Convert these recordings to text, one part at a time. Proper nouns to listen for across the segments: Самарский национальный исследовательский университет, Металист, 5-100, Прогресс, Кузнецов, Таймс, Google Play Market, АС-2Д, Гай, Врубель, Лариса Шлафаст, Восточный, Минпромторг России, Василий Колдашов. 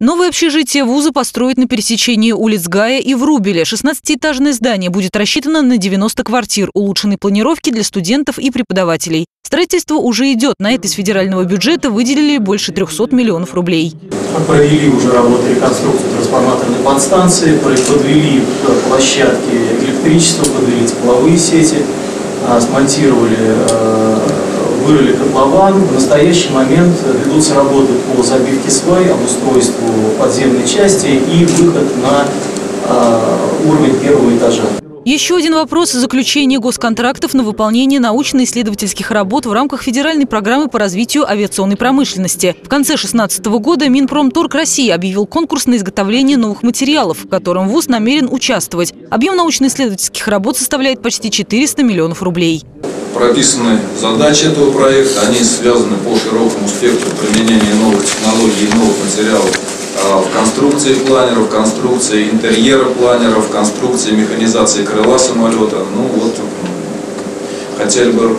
Новое общежитие вуза построят на пересечении улиц Гая и Врубеля. 16-этажное здание будет рассчитано на 90 квартир, улучшенной планировки для студентов и преподавателей. Строительство уже идет. На это из федерального бюджета выделили больше 300 миллионов рублей. Провели уже работы реконструкции трансформаторной подстанции, подвели площадки электричества, подвели тепловые сети, смонтировали, вырыли котлован. В настоящий момент ведутся работы по забивке свай, обустройству подземной части и выход на уровень первого этажа. Еще один вопрос – заключение госконтрактов на выполнение научно-исследовательских работ в рамках федеральной программы по развитию авиационной промышленности. В конце 2016 года Минпромторг России объявил конкурс на изготовление новых материалов, в котором вуз намерен участвовать. Объем научно-исследовательских работ составляет почти 400 миллионов рублей. Прописаны задачи этого проекта, они связаны по широкому спектру применения новых технологий и новых материалов в конструкции планеров, конструкции интерьера планеров, конструкции механизации крыла самолета. Ну вот, хотели бы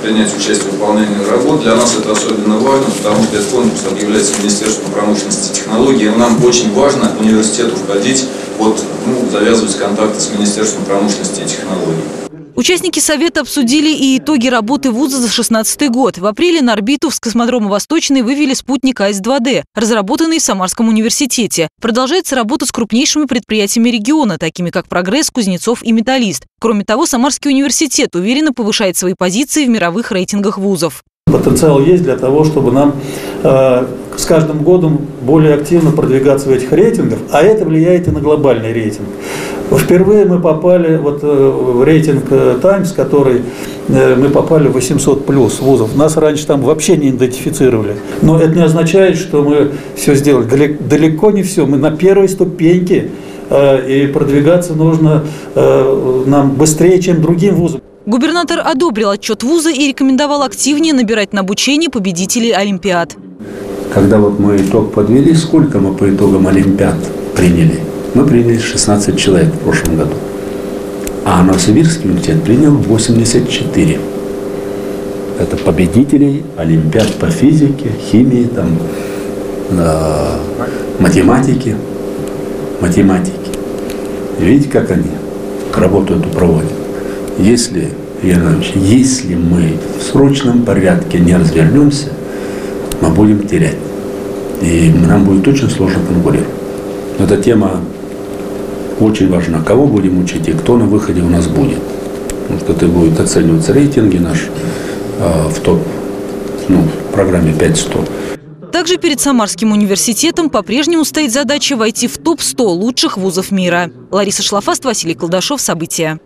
принять участие в выполнении работ. Для нас это особенно важно, потому что этот конкурс является Министерством промышленности и технологий. И нам очень важно университету входить, завязывать контакты с Министерством промышленности и технологий. Участники совета обсудили и итоги работы вуза за 2016 год. В апреле на орбиту с космодрома Восточный вывели спутник АС-2Д, разработанный в Самарском университете. Продолжается работа с крупнейшими предприятиями региона, такими как «Прогресс», «Кузнецов» и «Металист». Кроме того, Самарский университет уверенно повышает свои позиции в мировых рейтингах вузов. Потенциал есть для того, чтобы нам с каждым годом более активно продвигаться в этих рейтингах, а это влияет и на глобальный рейтинг. Впервые мы попали в рейтинг «Таймс», который мы попали в 800+ вузов. Нас раньше там вообще не идентифицировали. Но это не означает, что мы все сделали. Далеко не все. Мы на первой ступеньке, и продвигаться нужно нам быстрее, чем другим вузам. Губернатор одобрил отчет вуза и рекомендовал активнее набирать на обучение победителей Олимпиад. Когда мы итог подвели, сколько мы по итогам Олимпиад приняли? Мы приняли 16 человек в прошлом году, а Новосибирский университет принял 84. Это победителей Олимпиад по физике, химии, математике. Видите, как они работу эту проводят. Если мы в срочном порядке не развернемся, мы будем терять. И нам будет очень сложно конкурировать. Но эта тема очень важна. Кого будем учить и кто на выходе у нас будет. Потому что это будет оцениваться рейтинги наши в топ, в программе 5-100. Также перед Самарским университетом по-прежнему стоит задача войти в топ-100 лучших вузов мира. Лариса Шлафаст, Василий Колдашов. События.